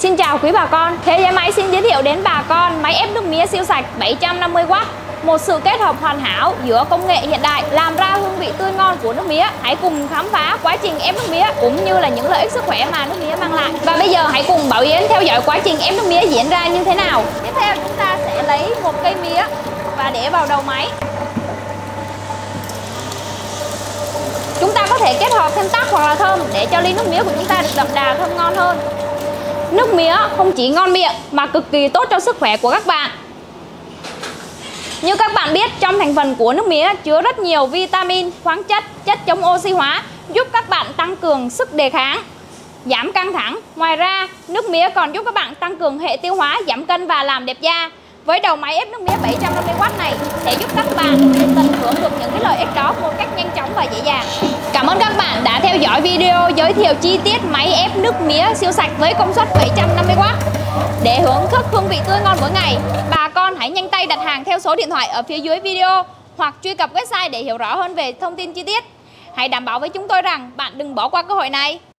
Xin chào quý bà con, Thế Giới Máy xin giới thiệu đến bà con máy ép nước mía siêu sạch 750W. Một sự kết hợp hoàn hảo giữa công nghệ hiện đại làm ra hương vị tươi ngon của nước mía. Hãy cùng khám phá quá trình ép nước mía cũng như là những lợi ích sức khỏe mà nước mía mang lại. Và bây giờ hãy cùng Bảo Yến theo dõi quá trình ép nước mía diễn ra như thế nào. Tiếp theo chúng ta sẽ lấy một cây mía và để vào đầu máy. Chúng ta có thể kết hợp thêm tắc hoặc là thơm để cho ly nước mía của chúng ta được đậm đà, thơm ngon hơn. Nước mía không chỉ ngon miệng mà cực kỳ tốt cho sức khỏe của các bạn. Như các bạn biết, trong thành phần của nước mía chứa rất nhiều vitamin, khoáng chất, chất chống oxy hóa, giúp các bạn tăng cường sức đề kháng, giảm căng thẳng. Ngoài ra, nước mía còn giúp các bạn tăng cường hệ tiêu hóa, giảm cân và làm đẹp da. Với đầu máy ép nước mía 750W này sẽ giúp các bạn tận hưởng được những cái lợi ích đó một cách nhanh chóng và dễ dàng. Cảm ơn các bạn đã theo dõi video giới thiệu chi tiết máy ép nước mía siêu sạch với công suất 750W. Để hưởng thức hương vị tươi ngon mỗi ngày, bà con hãy nhanh tay đặt hàng theo số điện thoại ở phía dưới video hoặc truy cập website để hiểu rõ hơn về thông tin chi tiết. Hãy đảm bảo với chúng tôi rằng bạn đừng bỏ qua cơ hội này.